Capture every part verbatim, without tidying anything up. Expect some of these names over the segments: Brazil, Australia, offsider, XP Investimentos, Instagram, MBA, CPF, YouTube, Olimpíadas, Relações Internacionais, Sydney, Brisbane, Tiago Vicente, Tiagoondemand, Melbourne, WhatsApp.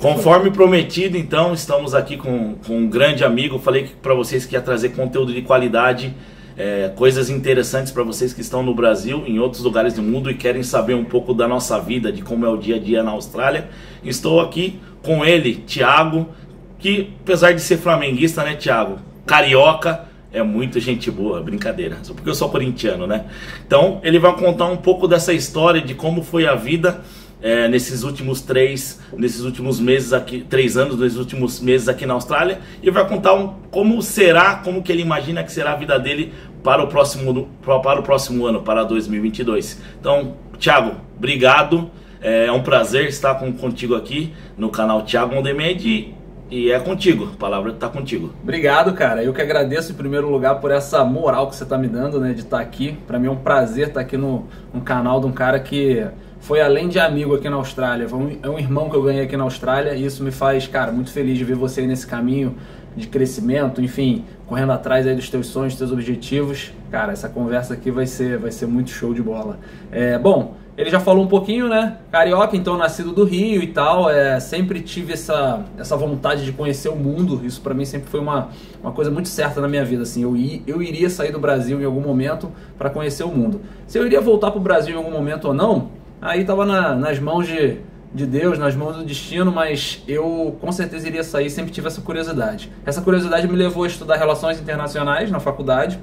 Conforme prometido, então, estamos aqui com, com um grande amigo. Falei para vocês que ia trazer conteúdo de qualidade, é, coisas interessantes para vocês que estão no Brasil, em outros lugares do mundo e querem saber um pouco da nossa vida, de como é o dia a dia na Austrália. Estou aqui com ele, Tiago, que apesar de ser flamenguista, né, Tiago, carioca, é muito gente boa, brincadeira, só porque eu sou corintiano, né? Então, ele vai contar um pouco dessa história de como foi a vida... É, nesses últimos três, nesses últimos meses aqui, três anos, nesses últimos meses aqui na Austrália, e vai contar um, como será, como que ele imagina que será a vida dele para o próximo, para o próximo ano, para dois mil e vinte e dois. Então, Tiago, obrigado, é um prazer estar com, contigo aqui no canal Tiagoondemand e, e é contigo, a palavra está contigo. Obrigado, cara, eu que agradeço em primeiro lugar por essa moral que você está me dando, né, de estar aqui. Para mim é um prazer estar aqui no, no canal de um cara que... foi além de amigo aqui na Austrália, é um irmão que eu ganhei aqui na Austrália e isso me faz, cara, muito feliz de ver você aí nesse caminho de crescimento, enfim, correndo atrás aí dos teus sonhos, dos teus objetivos. Cara, essa conversa aqui vai ser, vai ser muito show de bola. É, bom, ele já falou um pouquinho, né? Carioca, então nascido do Rio e tal, é, sempre tive essa, essa vontade de conhecer o mundo, isso pra mim sempre foi uma, uma coisa muito certa na minha vida, assim, eu, eu iria sair do Brasil em algum momento para conhecer o mundo. Se eu iria voltar pro Brasil em algum momento ou não, aí estava na, nas mãos de, de Deus, nas mãos do destino, mas eu com certeza iria sair, sempre tive essa curiosidade. Essa curiosidade me levou a estudar Relações Internacionais na faculdade,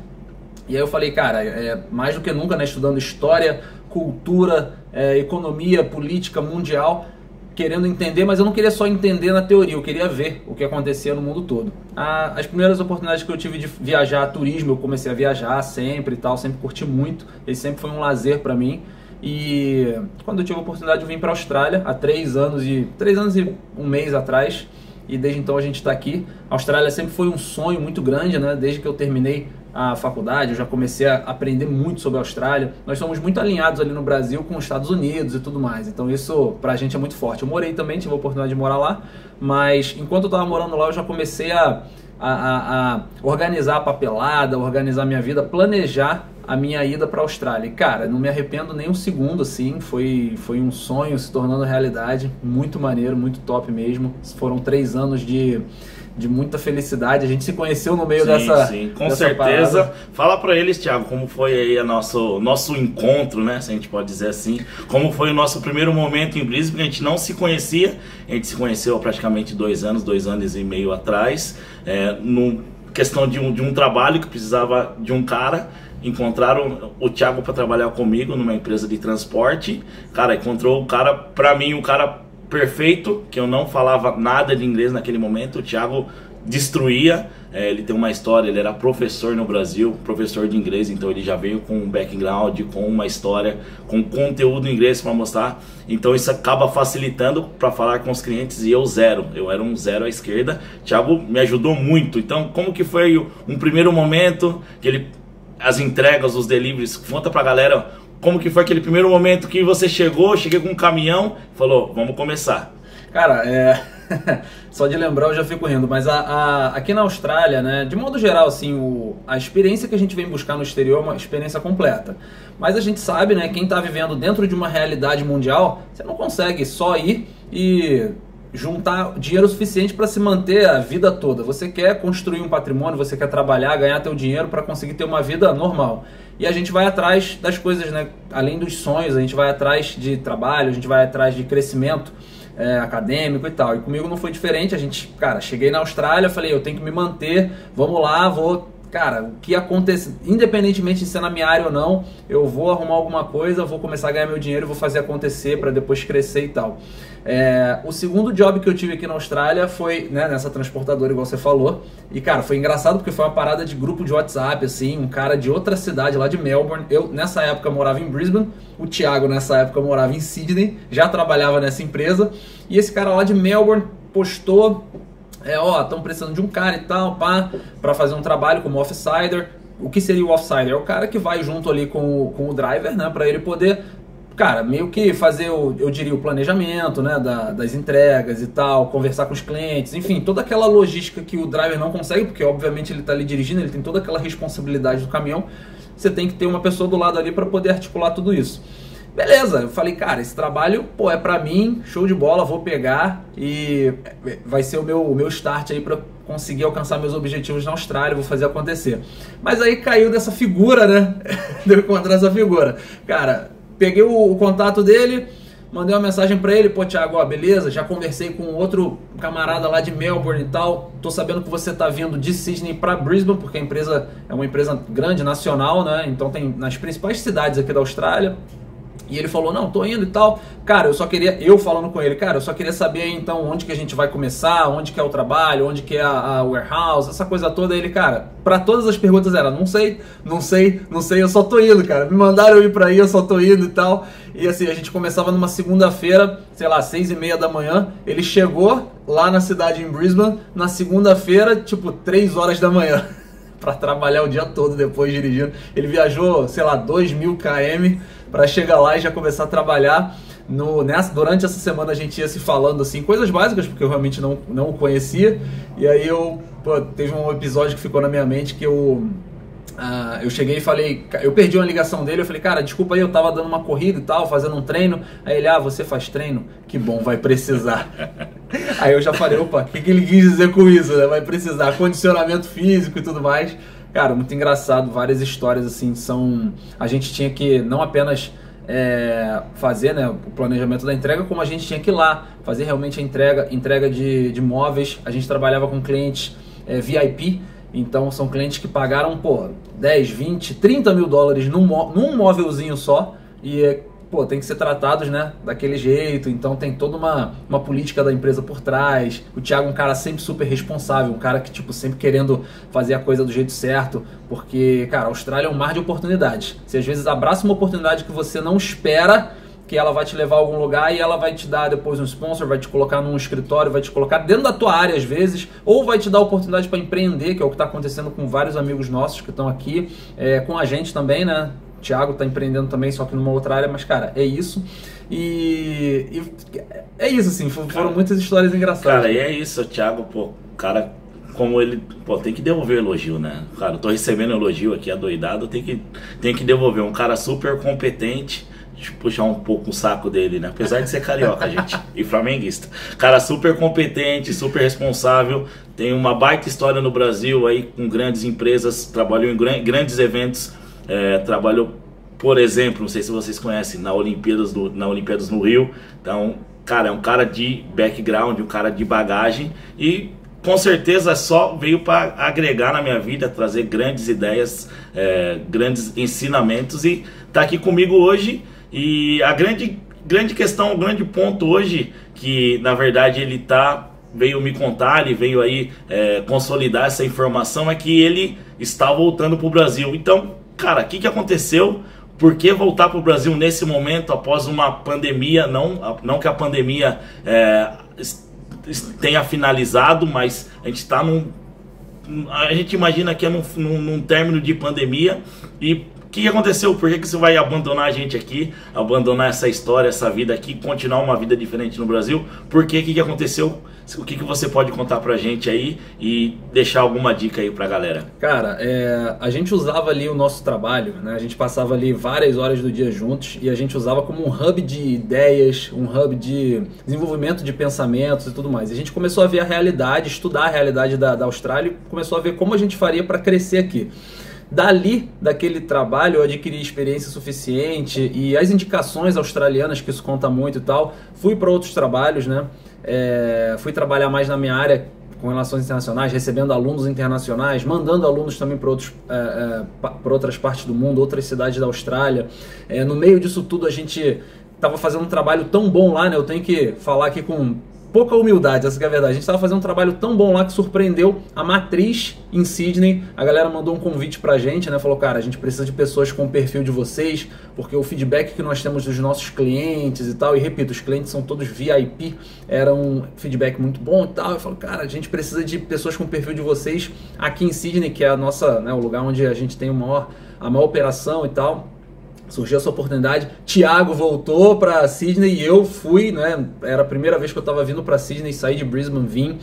e aí eu falei, cara, é, mais do que nunca, né, estudando História, Cultura, é, Economia, Política Mundial, querendo entender, mas eu não queria só entender na teoria, eu queria ver o que acontecia no mundo todo. A, as primeiras oportunidades que eu tive de viajar, turismo, eu comecei a viajar sempre e tal, sempre curti muito, esse sempre foi um lazer para mim. E quando eu tive a oportunidade eu vim para a Austrália há três anos e três anos e um mês atrás e desde então a gente está aqui. A Austrália sempre foi um sonho muito grande, né? Desde que eu terminei a faculdade eu já comecei a aprender muito sobre a Austrália. Nós somos muito alinhados ali no Brasil com os Estados Unidos e tudo mais, então isso para a gente é muito forte. Eu morei também, tive a oportunidade de morar lá, mas enquanto eu estava morando lá eu já comecei a, a, a, a organizar a papelada, organizar minha vida, planejar a minha ida para a Austrália. E, cara, não me arrependo nem um segundo, assim, foi, foi um sonho se tornando realidade, muito maneiro, muito top mesmo. Foram três anos de, de muita felicidade, a gente se conheceu no meio sim, dessa sim, com dessa certeza. Parada. Fala para eles, Tiago, como foi aí o nosso, nosso encontro, né, se a gente pode dizer assim, como foi o nosso primeiro momento em Brisbane, a gente não se conhecia, a gente se conheceu há praticamente dois anos, dois anos e meio atrás, é, no, questão de um, de um trabalho que precisava de um cara. Encontraram o Tiago para trabalhar comigo numa empresa de transporte. Cara, encontrou o cara, para mim, o cara perfeito, que eu não falava nada de inglês naquele momento. O Tiago destruía, é, ele tem uma história, ele era professor no Brasil, professor de inglês, então ele já veio com um background, com uma história, com conteúdo em inglês para mostrar, então isso acaba facilitando para falar com os clientes e eu zero, eu era um zero à esquerda. Tiago me ajudou muito, então como que foi um primeiro momento que ele... as entregas, os deliveries, conta pra galera como que foi aquele primeiro momento que você chegou, cheguei com um caminhão, falou, vamos começar. Cara, é... só de lembrar eu já fico rindo, mas a, a... aqui na Austrália, né, de modo geral, assim, o... a experiência que a gente vem buscar no exterior é uma experiência completa. Mas a gente sabe, né, quem tá vivendo dentro de uma realidade mundial, você não consegue só ir e... juntar dinheiro suficiente para se manter a vida toda. Você quer construir um patrimônio, você quer trabalhar, ganhar teu dinheiro para conseguir ter uma vida normal. E a gente vai atrás das coisas, né? Além dos sonhos, a gente vai atrás de trabalho, a gente vai atrás de crescimento é, acadêmico e tal. E comigo não foi diferente, a gente, cara, cheguei na Austrália, falei, eu tenho que me manter, vamos lá, vou... Cara, o que acontece, independentemente de ser na minha área ou não, eu vou arrumar alguma coisa, vou começar a ganhar meu dinheiro, vou fazer acontecer para depois crescer e tal. É, o segundo job que eu tive aqui na Austrália foi, né, nessa transportadora, igual você falou. E, cara, foi engraçado porque foi uma parada de grupo de WhatsApp, assim, um cara de outra cidade lá de Melbourne. Eu, nessa época, morava em Brisbane, o Tiago, nessa época, morava em Sydney, já trabalhava nessa empresa. E esse cara lá de Melbourne postou... É, ó, estão precisando de um cara e tal, pá, pra fazer um trabalho como offsider. O que seria o offsider? É o cara que vai junto ali com o, com o driver, né, pra ele poder, cara, meio que fazer, o, eu diria, o planejamento, né, da, das entregas e tal, conversar com os clientes, enfim, toda aquela logística que o driver não consegue, porque obviamente ele tá ali dirigindo, ele tem toda aquela responsabilidade do caminhão, você tem que ter uma pessoa do lado ali pra poder articular tudo isso. beleza, eu falei, cara, esse trabalho, pô, é pra mim, show de bola, vou pegar e vai ser o meu, o meu start aí pra conseguir alcançar meus objetivos na Austrália, vou fazer acontecer. Mas aí caiu dessa figura, né? Deu encontrar essa figura. Cara, peguei o, o contato dele, mandei uma mensagem pra ele, pô, Tiago, ó, beleza, já conversei com outro camarada lá de Melbourne e tal, tô sabendo que você tá vindo de Sydney pra Brisbane, porque a empresa é uma empresa grande, nacional, né? Então tem nas principais cidades aqui da Austrália. E ele falou, não, tô indo e tal. Cara, eu só queria, eu falando com ele, cara, eu só queria saber então onde que a gente vai começar, onde que é o trabalho, onde que é a, a warehouse, essa coisa toda. Ele, cara, pra todas as perguntas era, não sei, não sei, não sei, eu só tô indo, cara. Me mandaram eu ir pra aí, eu só tô indo e tal. E assim, a gente começava numa segunda-feira, sei lá, seis e meia da manhã. Ele chegou lá na cidade em Brisbane, na segunda-feira, tipo, três horas da manhã. Pra trabalhar o dia todo depois dirigindo. Ele viajou, sei lá, dois mil quilômetros para chegar lá e já começar a trabalhar. No, nessa, durante essa semana a gente ia se falando assim, coisas básicas, porque eu realmente não, não o conhecia. E aí eu, pô, teve um episódio que ficou na minha mente que eu... Uh, eu cheguei e falei, eu perdi uma ligação dele, eu falei, cara, desculpa aí, eu tava dando uma corrida e tal, fazendo um treino. Aí ele, ah, você faz treino? Que bom, vai precisar. Aí eu já falei, opa, o que, que ele quis dizer com isso, né? Vai precisar, condicionamento físico e tudo mais. Cara, muito engraçado, várias histórias assim, são... A gente tinha que não apenas... É, fazer, né, o planejamento da entrega, como a gente tinha que ir lá, fazer realmente a entrega, entrega de, de móveis. A gente trabalhava com clientes é, V I P, então são clientes que pagaram, pô, dez, vinte, trinta mil dólares num, num móvelzinho só e, pô, tem que ser tratados, né, daquele jeito. Então tem toda uma, uma política da empresa por trás. O Tiago é um cara sempre super responsável, um cara que, tipo, sempre querendo fazer a coisa do jeito certo. Porque, cara, a Austrália é um mar de oportunidades. Você às vezes abraça uma oportunidade que você não espera que ela vai te levar a algum lugar e ela vai te dar depois um sponsor, vai te colocar num escritório, vai te colocar dentro da tua área às vezes, ou vai te dar oportunidade para empreender, que é o que está acontecendo com vários amigos nossos que estão aqui, é, com a gente também, né? O Tiago está empreendendo também, só que numa outra área, mas, cara, é isso. E, e é isso, assim, foram cara, muitas histórias engraçadas. Cara, e é isso, o Tiago, pô, cara, como ele, pô, tem que devolver elogio, né? Cara, eu tô recebendo elogio aqui, adoidado, tem que, tem que devolver. Um cara super competente, de puxar um pouco o saco dele, né? Apesar de ser carioca, gente, e flamenguista. Cara super competente, super responsável, tem uma baita história no Brasil aí com grandes empresas, trabalhou em gran- grandes eventos, é, trabalhou, por exemplo, não sei se vocês conhecem, na Olimpíadas, do, na Olimpíadas no Rio. Então, cara, é um cara de background, um cara de bagagem e... com certeza só veio para agregar na minha vida, trazer grandes ideias, é, grandes ensinamentos e tá aqui comigo hoje. E a grande, grande questão, o grande ponto hoje, que na verdade ele tá, veio me contar, ele veio aí é, consolidar essa informação, é que ele está voltando pro Brasil. Então, cara, o que, que aconteceu? Por que voltar pro Brasil nesse momento, após uma pandemia? Não, não que a pandemia... É, tenha finalizado, mas a gente está num... A gente imagina que é num, num, num término de pandemia. E o que aconteceu? Por que, que você vai abandonar a gente aqui? Abandonar essa história, essa vida aqui, continuar uma vida diferente no Brasil? Por que? O que, que aconteceu? O que, que você pode contar pra gente aí e deixar alguma dica aí pra galera? Cara, é, a gente usava ali o nosso trabalho, né? A gente passava ali várias horas do dia juntos e a gente usava como um hub de ideias, um hub de desenvolvimento de pensamentos e tudo mais. E a gente começou a ver a realidade, estudar a realidade da, da Austrália e começou a ver como a gente faria pra crescer aqui. Dali, daquele trabalho, eu adquiri experiência suficiente e as indicações australianas, que isso conta muito e tal, fui para outros trabalhos, né? É, fui trabalhar mais na minha área com relações internacionais, recebendo alunos internacionais, mandando alunos também para outros, é, é, para outras partes do mundo, outras cidades da Austrália. É, no meio disso tudo, a gente estava fazendo um trabalho tão bom lá, né? Eu tenho que falar aqui com... pouca humildade, essa que é a verdade. A gente estava fazendo um trabalho tão bom lá que surpreendeu a matriz em Sydney. A galera mandou um convite pra gente, né? Falou, cara, a gente precisa de pessoas com o perfil de vocês, porque o feedback que nós temos dos nossos clientes e tal, e repito, os clientes são todos V I P, era um feedback muito bom e tal. Eu falo, cara, a gente precisa de pessoas com o perfil de vocês aqui em Sydney, que é a nossa, né, o lugar onde a gente tem o maior, a maior operação e tal. surgiu essa oportunidade, Tiago voltou para Sydney e eu fui, né? Era a primeira vez que eu estava vindo para Sydney, saí de Brisbane, vim.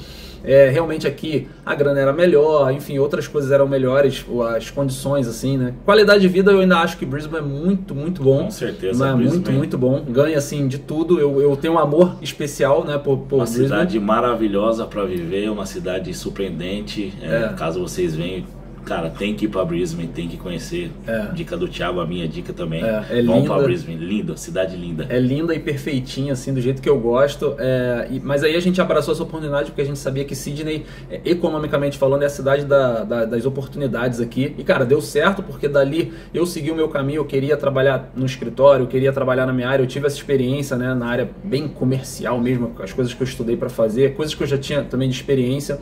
É, realmente aqui a grana era melhor, enfim, outras coisas eram melhores, as condições, assim, né? Qualidade de vida eu ainda acho que Brisbane é muito, muito bom. Com certeza, né? Brisbane. Muito, muito bom. Ganha, assim, de tudo. Eu, eu tenho um amor especial, né, por, por uma Brisbane. Cidade maravilhosa para viver, uma cidade surpreendente. É, é. Caso vocês venham, cara, tem que ir para Brisbane, tem que conhecer. É. Dica do Tiago, a minha dica também. É, é Vamos para Brisbane, linda, cidade linda. É linda e perfeitinha, assim, do jeito que eu gosto. É, e, mas aí a gente abraçou essa oportunidade porque a gente sabia que Sydney, é, economicamente falando, é a cidade da, da, das oportunidades aqui. E, cara, deu certo porque dali eu segui o meu caminho, eu queria trabalhar no escritório, eu queria trabalhar na minha área, eu tive essa experiência, né, na área bem comercial mesmo, as coisas que eu estudei para fazer, coisas que eu já tinha também de experiência.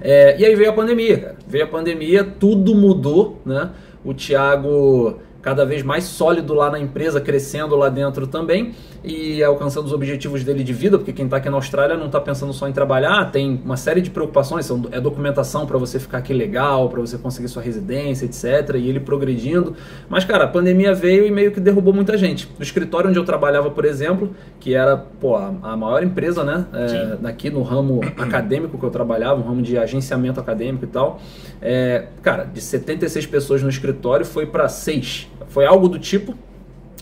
É, e aí veio a pandemia, cara. Veio a pandemia, tudo mudou, né? O Tiago cada vez mais sólido lá na empresa, crescendo lá dentro também e alcançando os objetivos dele de vida, porque quem está aqui na Austrália não está pensando só em trabalhar, tem uma série de preocupações, é documentação para você ficar aqui legal, para você conseguir sua residência, etcétera. E ele progredindo. Mas, cara, a pandemia veio e meio que derrubou muita gente. O escritório onde eu trabalhava, por exemplo, que era, pô, a maior empresa, né? É, aqui no ramo acadêmico que eu trabalhava, um ramo de agenciamento acadêmico e tal. É, cara, de setenta e seis pessoas no escritório foi para seis. Foi algo do tipo.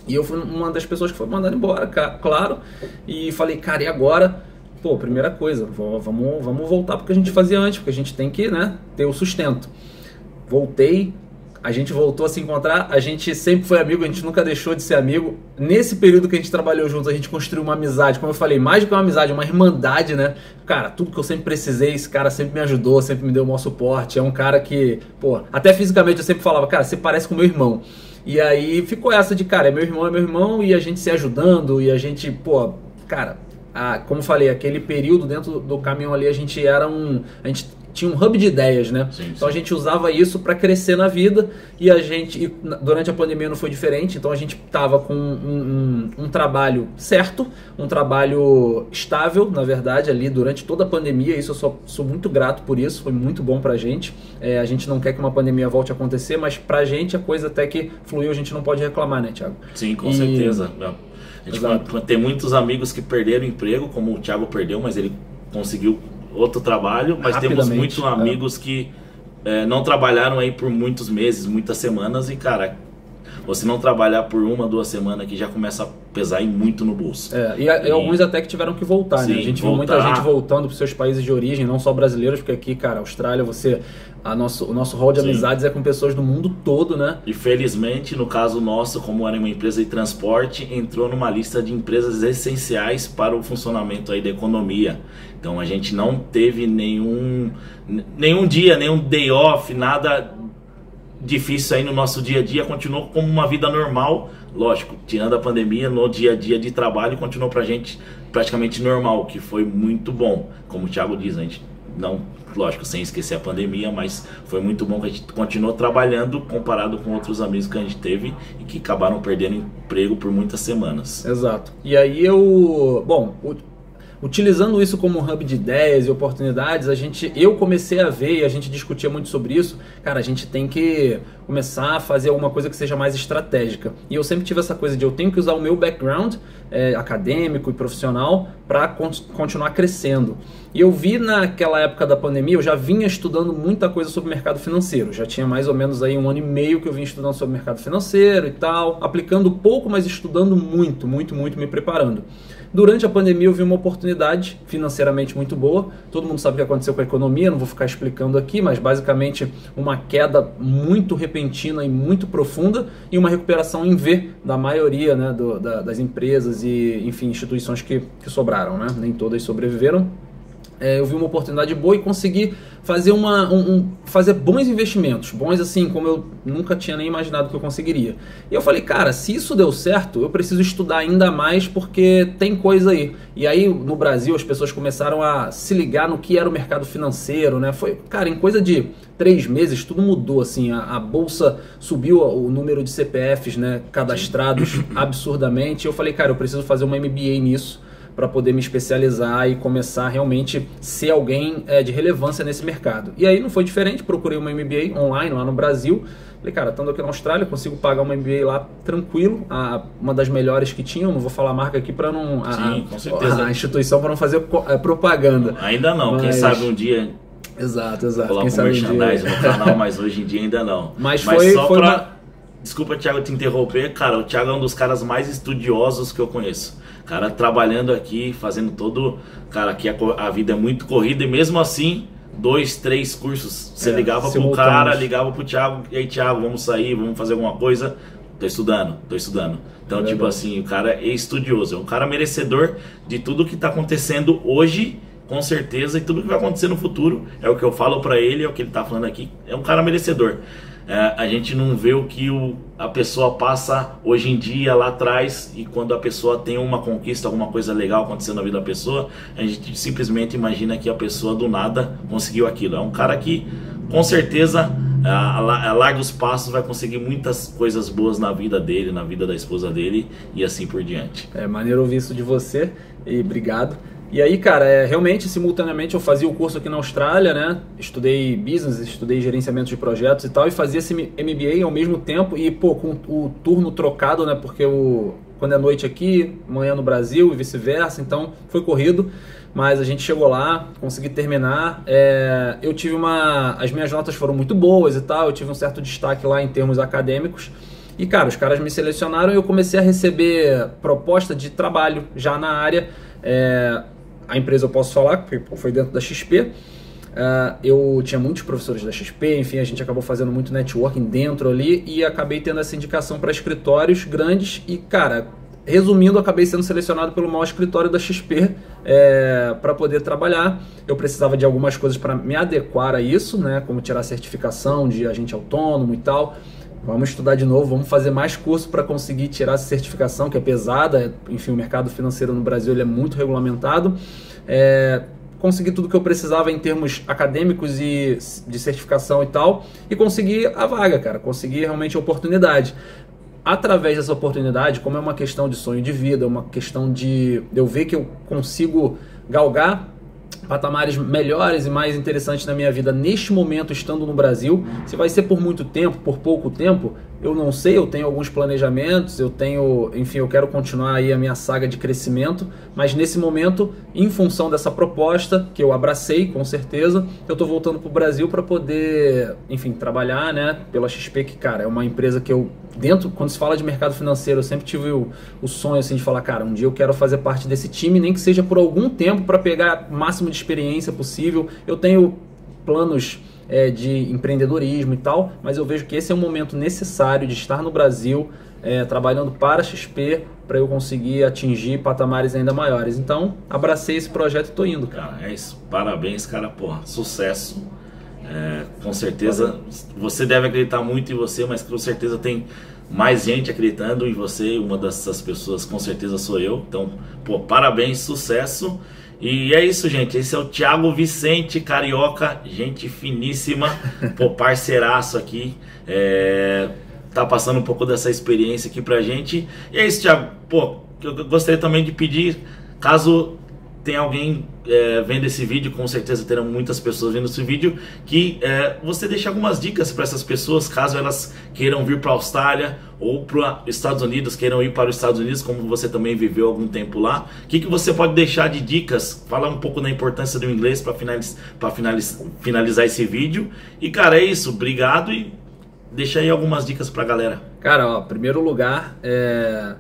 E eu fui uma das pessoas que foi mandada embora, claro. E falei, cara, e agora? Pô, primeira coisa, vamos, vamos voltar porque a gente fazia antes, porque a gente tem que, né, ter o sustento. Voltei, a gente voltou a se encontrar, a gente sempre foi amigo, a gente nunca deixou de ser amigo. Nesse período que a gente trabalhou juntos, a gente construiu uma amizade, como eu falei, mais do que uma amizade, uma irmandade, né? Cara, tudo que eu sempre precisei, esse cara sempre me ajudou, sempre me deu o maior suporte. É um cara que, pô, até fisicamente eu sempre falava, cara, você parece com meu irmão. E aí ficou essa de, cara, é meu irmão, é meu irmão, e a gente se ajudando, e a gente, pô, cara, a, como falei, aquele período dentro do caminhão ali, a gente era um, a gente tinha um hub de ideias, né? Sim, sim. Então a gente usava isso para crescer na vida, e a gente, e durante a pandemia não foi diferente, então a gente tava com um, um, um trabalho certo, um trabalho estável, na verdade, ali durante toda a pandemia, isso eu só, sou muito grato por isso, foi muito bom pra gente, é, a gente não quer que uma pandemia volte a acontecer, mas pra gente a coisa até que fluiu, a gente não pode reclamar, né, Tiago? Sim, com e... certeza. A gente Exato. Tem muitos amigos que perderam emprego, como o Tiago perdeu, mas ele conseguiu outro trabalho, mas temos muitos amigos é. que é, não trabalharam aí por muitos meses, muitas semanas e, cara, você não trabalhar por uma, duas semanas que já começa a pesar e muito no bolso. É, e, a, e alguns até que tiveram que voltar, sim, né? A gente voltar. viu muita gente voltando para seus países de origem, não só brasileiros, porque aqui, cara, Austrália, você, a nosso, o nosso hall de sim. amizades é com pessoas do mundo todo, né? E felizmente, no caso nosso, como era uma empresa de transporte, entrou numa lista de empresas essenciais para o funcionamento aí da economia. Então a gente não teve nenhum, nenhum dia, nenhum day off, nada difícil aí no nosso dia a dia, continuou como uma vida normal, lógico, tirando a pandemia, no dia a dia de trabalho, continuou pra gente praticamente normal, que foi muito bom, como o Tiago diz, a gente não, lógico, sem esquecer a pandemia, mas foi muito bom que a gente continuou trabalhando comparado com outros amigos que a gente teve e que acabaram perdendo emprego por muitas semanas. Exato. E aí eu, bom, o utilizando isso como um hub de ideias e oportunidades, a gente, eu comecei a ver, e a gente discutia muito sobre isso, cara, a gente tem que começar a fazer alguma coisa que seja mais estratégica. E eu sempre tive essa coisa de eu tenho que usar o meu background é, acadêmico e profissional para con continuar crescendo. E eu vi naquela época da pandemia, eu já vinha estudando muita coisa sobre mercado financeiro, já tinha mais ou menos aí um ano e meio que eu vinha estudando sobre mercado financeiro e tal, aplicando pouco, mas estudando muito, muito, muito, me preparando. Durante a pandemia eu vi uma oportunidade financeiramente muito boa, todo mundo sabe o que aconteceu com a economia, não vou ficar explicando aqui, mas basicamente uma queda muito repentina e muito profunda e uma recuperação em V da maioria, né, do, da, das empresas e, enfim, instituições que, que sobraram, né? Nem todas sobreviveram. É, eu vi uma oportunidade boa e consegui fazer, uma, um, um, fazer bons investimentos, bons assim, como eu nunca tinha nem imaginado que eu conseguiria. E eu falei, cara, se isso deu certo, eu preciso estudar ainda mais porque tem coisa aí. E aí no Brasil as pessoas começaram a se ligar no que era o mercado financeiro, né? Foi, cara, em coisa de três meses tudo mudou, assim, a, a bolsa subiu o número de C P Fs, né, cadastrados absurdamente. Eu falei, cara, eu preciso fazer uma M B A nisso, para poder me especializar e começar realmente ser alguém é, de relevância nesse mercado. E aí não foi diferente, procurei uma M B A online lá no Brasil. Falei, cara, estando aqui na Austrália, consigo pagar uma M B A lá tranquilo, a, uma das melhores que tinham, não vou falar a marca aqui para não... A, Sim, com certeza. A instituição para não fazer propaganda. Ainda não, mas... quem sabe um dia... Exato, exato. Coloca um merchandising no canal, mas hoje em dia ainda não. Mas, mas foi... Só foi pra... uma... Desculpa, Tiago, te interromper. Cara, o Tiago é um dos caras mais estudiosos que eu conheço. Cara, trabalhando aqui, fazendo todo... Cara, aqui a, a vida é muito corrida e mesmo assim... Dois, três cursos. Você é, ligava pro cara, ligava pro Tiago, e aí, Tiago, vamos sair, vamos fazer alguma coisa. Tô estudando, tô estudando. Então, é tipo verdade. assim, o cara é estudioso, é um cara merecedor de tudo que tá acontecendo hoje, com certeza, e tudo que vai acontecer no futuro. É o que eu falo pra ele, é o que ele tá falando aqui. É um cara merecedor. É, a gente não vê o que o, a pessoa passa hoje em dia, lá atrás, e quando a pessoa tem uma conquista, alguma coisa legal acontecendo na vida da pessoa, a gente simplesmente imagina que a pessoa do nada conseguiu aquilo. É um cara que, com certeza, a, a largos passos, vai conseguir muitas coisas boas na vida dele, na vida da esposa dele e assim por diante. É maneiro ouvir isso de você e obrigado. E aí, cara, é, realmente, simultaneamente, eu fazia o curso aqui na Austrália, né? Estudei business, estudei gerenciamento de projetos e tal, e fazia esse M B A ao mesmo tempo e, pô, com o turno trocado, né? Porque o, quando é noite aqui, manhã no Brasil e vice-versa, então foi corrido. Mas a gente chegou lá, consegui terminar. É, eu tive uma... As minhas notas foram muito boas e tal, eu tive um certo destaque lá em termos acadêmicos. E, cara, os caras me selecionaram e eu comecei a receber proposta de trabalho já na área. É, a empresa eu posso falar, porque foi dentro da X P, uh, eu tinha muitos professores da X P, enfim, a gente acabou fazendo muito networking dentro ali e acabei tendo essa indicação para escritórios grandes e, cara, resumindo, acabei sendo selecionado pelo maior escritório da X P é, para poder trabalhar. Eu precisava de algumas coisas para me adequar a isso, né, como tirar certificação de agente autônomo e tal. Vamos estudar de novo, vamos fazer mais curso para conseguir tirar essa certificação, que é pesada. Enfim, o mercado financeiro no Brasil ele é muito regulamentado. É, consegui tudo que eu precisava em termos acadêmicos e de certificação e tal. E consegui a vaga, cara. Consegui realmente a oportunidade. Através dessa oportunidade, como é uma questão de sonho de vida, uma questão de eu ver que eu consigo galgar patamares melhores e mais interessantes na minha vida neste momento, estando no Brasil. Se vai ser por muito tempo, por pouco tempo, eu não sei, eu tenho alguns planejamentos, eu tenho, enfim, eu quero continuar aí a minha saga de crescimento, mas nesse momento, em função dessa proposta, que eu abracei, com certeza, eu tô voltando pro Brasil para poder, enfim, trabalhar, né, pela X P, que, cara, é uma empresa que eu, dentro, quando se fala de mercado financeiro, eu sempre tive o, o sonho, assim, de falar, cara, um dia eu quero fazer parte desse time, nem que seja por algum tempo, para pegar o máximo de experiência possível. Eu tenho planos é, de empreendedorismo e tal, mas eu vejo que esse é o momento necessário de estar no Brasil é, trabalhando para a X P para eu conseguir atingir patamares ainda maiores. Então, abracei esse projeto e tô indo, cara. cara é isso. Parabéns, cara. Porra, sucesso. É, com certeza, você deve acreditar muito em você, mas com certeza tem mais gente acreditando em você. Uma dessas pessoas, com certeza, sou eu. Então, pô, parabéns, sucesso. E é isso, gente. Esse é o Tiago Vicente, carioca, gente finíssima, pô, parceiraço aqui. É, tá passando um pouco dessa experiência aqui pra gente. E é isso, Tiago. Pô, eu gostaria também de pedir, caso tenha alguém é, vendo esse vídeo, com certeza terão muitas pessoas vendo esse vídeo, que é, você deixe algumas dicas para essas pessoas, caso elas queiram vir para a Austrália ou para os Estados Unidos, queiram ir para os Estados Unidos, como você também viveu algum tempo lá. O que, que você pode deixar de dicas? Falar um pouco da importância do inglês para finaliz, finaliz, finalizar esse vídeo. E, cara, é isso. Obrigado e deixa aí algumas dicas para a galera. Cara, ó, primeiro lugar, é...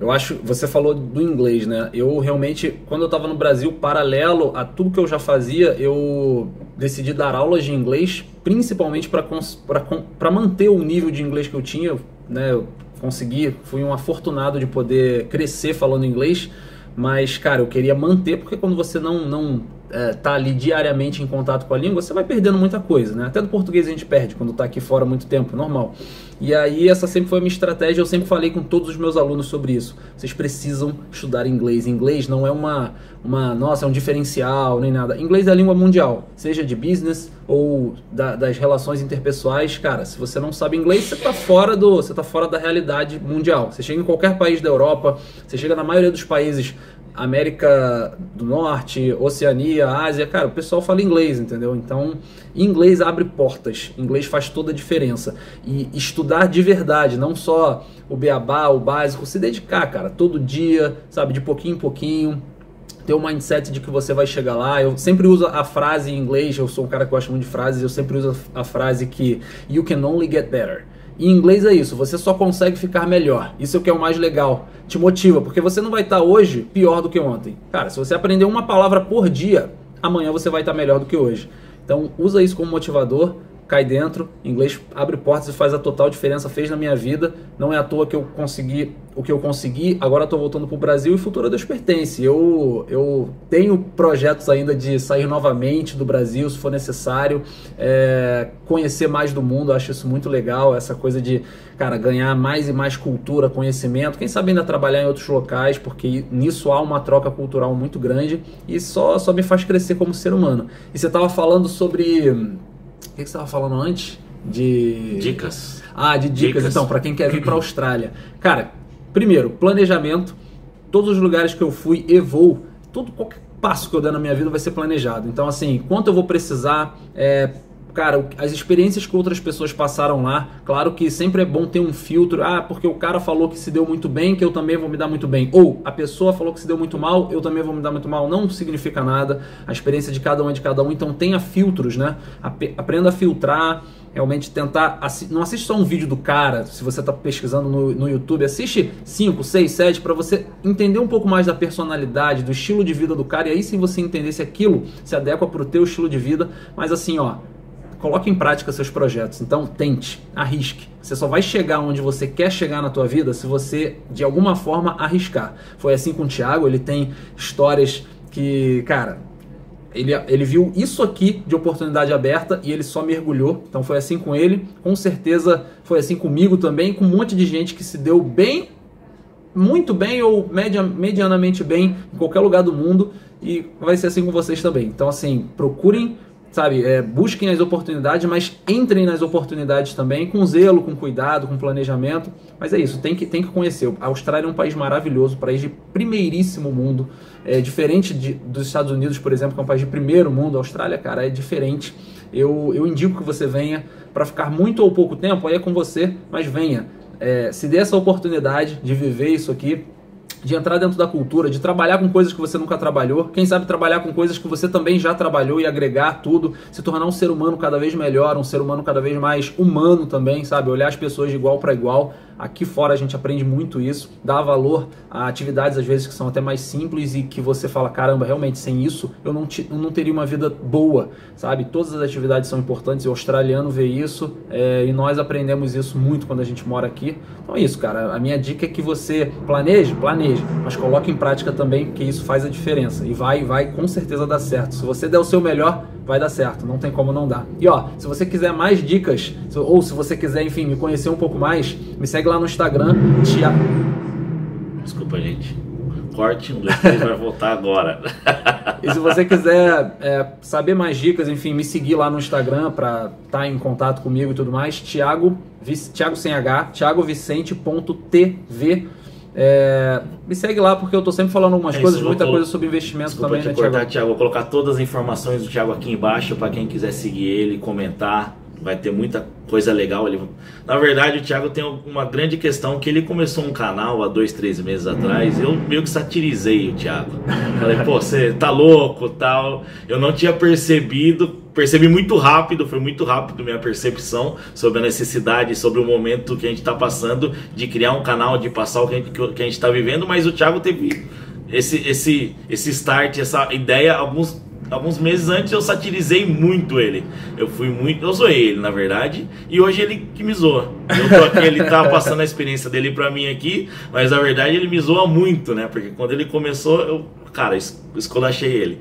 eu acho, você falou do inglês, né? Eu realmente, quando eu estava no Brasil, paralelo a tudo que eu já fazia, eu decidi dar aulas de inglês, principalmente para manter o nível de inglês que eu tinha, né? Eu consegui, fui um afortunado de poder crescer falando inglês, mas, cara, eu queria manter, porque quando você não, não é, tá ali diariamente em contato com a língua, você vai perdendo muita coisa, né? Até do português a gente perde quando tá aqui fora muito tempo, normal. E aí essa sempre foi a minha estratégia, eu sempre falei com todos os meus alunos sobre isso. Vocês precisam estudar inglês. Inglês não é uma, uma nossa, é um diferencial, nem nada. Inglês é a língua mundial, seja de business ou da, das relações interpessoais. Cara, se você não sabe inglês, você tá fora do, você tá fora da realidade mundial. Você chega em qualquer país da Europa, você chega na maioria dos países América do Norte, Oceania, Ásia, cara, o pessoal fala inglês, entendeu? Então, inglês abre portas, inglês faz toda a diferença. E estudar de verdade, não só o beabá, o básico, se dedicar, cara, todo dia, sabe, de pouquinho em pouquinho, ter o mindset de que você vai chegar lá. Eu sempre uso a frase em inglês, eu sou um cara que gosta muito de frases, eu sempre uso a frase que you can only get better. E em inglês é isso, você só consegue ficar melhor. Isso é o que é o mais legal, te motiva, porque você não vai estar hoje pior do que ontem. Cara, se você aprender uma palavra por dia, amanhã você vai estar melhor do que hoje. Então usa isso como motivador, cai dentro, inglês abre portas e faz a total diferença, fez na minha vida. Não é à toa que eu consegui o que eu consegui, agora estou voltando para o Brasil e futuro Deus pertence. Eu, eu tenho projetos ainda de sair novamente do Brasil, se for necessário, é, conhecer mais do mundo, eu acho isso muito legal, essa coisa de, cara, ganhar mais e mais cultura, conhecimento, quem sabe ainda trabalhar em outros locais, porque nisso há uma troca cultural muito grande e só, só me faz crescer como ser humano. E você estava falando sobre... o que você estava falando antes? De... Dicas. Ah, de dicas. dicas. Então, para quem quer vir para a Austrália. Cara... Primeiro, planejamento. Todos os lugares que eu fui e vou, todo, qualquer passo que eu der na minha vida vai ser planejado. Então, assim, quanto eu vou precisar, é, cara, as experiências que outras pessoas passaram lá, claro que sempre é bom ter um filtro. Ah, porque o cara falou que se deu muito bem, que eu também vou me dar muito bem. Ou a pessoa falou que se deu muito mal, eu também vou me dar muito mal. Não significa nada. A experiência de cada um é de cada um. Então, tenha filtros, né? Aprenda a filtrar. Realmente tentar, não assiste só um vídeo do cara, se você está pesquisando no, no YouTube, assiste cinco, seis, sete para você entender um pouco mais da personalidade, do estilo de vida do cara, e aí sim você entender se aquilo se adequa para o teu estilo de vida, mas assim, ó, coloque em prática seus projetos, então tente, arrisque. Você só vai chegar onde você quer chegar na tua vida se você, de alguma forma, arriscar. Foi assim com o Tiago, ele tem histórias que, cara... Ele, ele viu isso aqui de oportunidade aberta e ele só mergulhou. Então foi assim com ele, com certeza foi assim comigo também, com um monte de gente que se deu bem, muito bem ou media, medianamente bem em qualquer lugar do mundo, e vai ser assim com vocês também. Então assim, procurem, sabe, é, busquem as oportunidades, mas entrem nas oportunidades também, com zelo, com cuidado, com planejamento. Mas é isso, tem que, tem que conhecer. A Austrália é um país maravilhoso, um país de primeiríssimo mundo, é, diferente de, dos Estados Unidos, por exemplo, que é um país de primeiro mundo. A Austrália, cara, é diferente. Eu, eu indico que você venha para ficar muito ou pouco tempo, aí é com você, mas venha. É, se dê essa oportunidade de viver isso aqui, de entrar dentro da cultura, de trabalhar com coisas que você nunca trabalhou, quem sabe trabalhar com coisas que você também já trabalhou e agregar tudo, se tornar um ser humano cada vez melhor, um ser humano cada vez mais humano também, sabe? Olhar as pessoas de igual para igual. Aqui fora a gente aprende muito isso, dá valor a atividades às vezes que são até mais simples e que você fala, caramba, realmente sem isso eu não, te, eu não teria uma vida boa, sabe? Todas as atividades são importantes, o australiano vê isso, é, e nós aprendemos isso muito quando a gente mora aqui. Então é isso, cara, a minha dica é que você planeje, planeje, mas coloque em prática também, porque isso faz a diferença e vai, vai com certeza dar certo. Se você der o seu melhor, vai dar certo, não tem como não dar. E ó, se você quiser mais dicas, ou se você quiser, enfim, me conhecer um pouco mais, me segue lá no Instagram, Tiago... Desculpa, gente. Corte, um, dois, três, vai voltar agora. E se você quiser é, saber mais dicas, enfim, me seguir lá no Instagram para estar em contato comigo e tudo mais, Tiago, Tiago sem H, Tiago Vicente ponto T V. É, me segue lá porque eu tô sempre falando algumas é isso, coisas, muita colo... coisa sobre investimento. Desculpa também, né, cortar, Tiago? Tiago, vou colocar todas as informações do Tiago aqui embaixo para quem quiser seguir ele, comentar. Vai ter muita coisa legal ali. Na verdade, o Tiago tem uma grande questão, que ele começou um canal há dois, três meses atrás. Eu meio que satirizei o Tiago. Falei, pô, você tá louco, tal. Eu não tinha percebido, percebi muito rápido, foi muito rápido minha percepção sobre a necessidade, sobre o momento que a gente tá passando, de criar um canal, de passar o que a gente, que a gente tá vivendo. Mas o Tiago teve esse, esse, esse start, essa ideia, alguns... alguns meses antes. Eu satirizei muito ele. Eu fui muito... eu zoei ele, na verdade. E hoje ele que me zoa. Eu tô aqui, ele tá passando a experiência dele pra mim aqui. Mas, na verdade, ele me zoa muito, né? Porque quando ele começou, eu... cara, escolachei ele.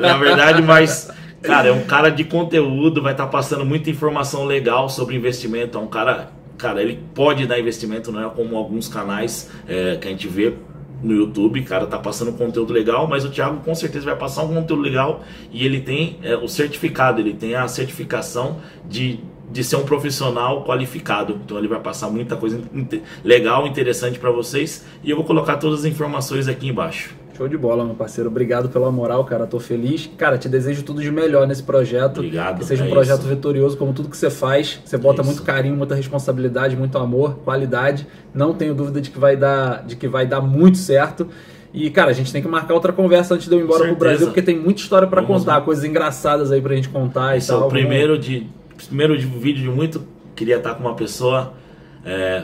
Na verdade, mas... cara, é um cara de conteúdo. Vai estar passando muita informação legal sobre investimento. É um cara... cara, ele pode dar investimento, não é como alguns canais é, que a gente vê no YouTube. Cara, tá passando conteúdo legal, mas o Tiago com certeza vai passar um conteúdo legal, e ele tem é, o certificado, ele tem a certificação de, de ser um profissional qualificado. Então ele vai passar muita coisa in legal, interessante para vocês, e eu vou colocar todas as informações aqui embaixo. Show de bola, meu parceiro. Obrigado pela moral, cara. Tô feliz. Cara, te desejo tudo de melhor nesse projeto. Obrigado. Que seja um projeto vitorioso, como tudo que você faz. Você bota muito carinho, muita responsabilidade, muito amor, qualidade. Não tenho dúvida de que vai dar, de que vai dar muito certo. E, cara, a gente tem que marcar outra conversa antes de eu ir embora pro Brasil, porque tem muita história pra contar, coisas engraçadas aí pra gente contar e tal. Esse é o primeiro de, primeiro de vídeo de muito. Queria estar com uma pessoa é,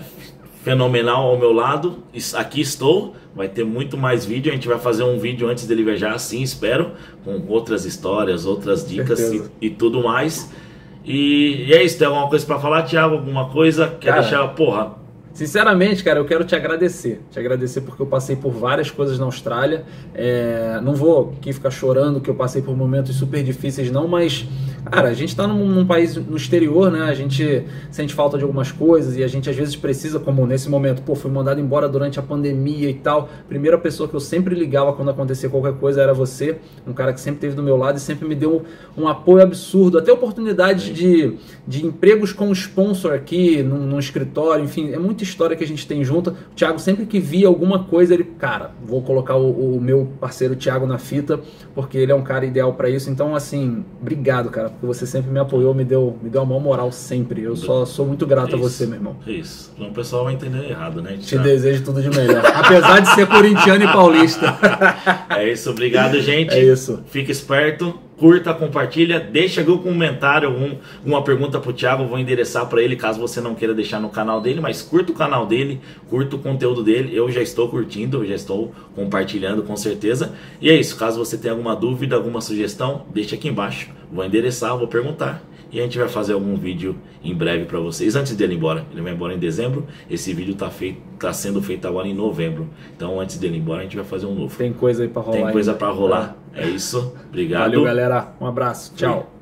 fenomenal ao meu lado. Aqui estou. Vai ter muito mais vídeo. A gente vai fazer um vídeo antes dele viajar, assim, espero. Com outras histórias, outras dicas e, e tudo mais. E, e é isso. Tem alguma coisa pra falar, Tiago? Alguma coisa? Quer cara, deixar... Porra... Sinceramente, cara, eu quero te agradecer. Te agradecer porque eu passei por várias coisas na Austrália. É, não vou aqui ficar chorando que eu passei por momentos super difíceis, não, mas... Cara, a gente está num, num país no exterior, né? A gente sente falta de algumas coisas e a gente às vezes precisa, como nesse momento, pô, fui mandado embora durante a pandemia e tal. Primeira pessoa que eu sempre ligava quando acontecia qualquer coisa era você, um cara que sempre esteve do meu lado e sempre me deu um, um apoio absurdo, até oportunidades de, de empregos com sponsor aqui, num, num escritório, enfim, é muita história que a gente tem junto. O Tiago sempre que via alguma coisa, ele, cara, vou colocar o, o meu parceiro Tiago na fita, porque ele é um cara ideal para isso. Então, assim, obrigado, cara. Porque você sempre me apoiou, me deu, me deu a maior moral sempre. Eu só sou muito grato isso, a você, meu irmão. Isso. Então o pessoal vai entender errado, né? Te desejo tudo de melhor. Apesar de ser corintiano e paulista. É isso. Obrigado, gente. É isso. Fica esperto. Curta, compartilha. Deixa algum comentário, algum, alguma pergunta pro Tiago. Vou endereçar para ele, caso você não queira deixar no canal dele. Mas curta o canal dele, curta o conteúdo dele. Eu já estou curtindo, eu já estou compartilhando, com certeza. E é isso. Caso você tenha alguma dúvida, alguma sugestão, deixa aqui embaixo. Vou endereçar, vou perguntar. E a gente vai fazer algum vídeo em breve para vocês. Antes dele ir embora. Ele vai embora em dezembro. Esse vídeo tá, feito, tá sendo feito agora em novembro. Então antes dele ir embora a gente vai fazer um novo. Tem coisa aí para rolar. Tem coisa para rolar. É isso. Obrigado. Valeu, galera. Um abraço. Tchau. Sim.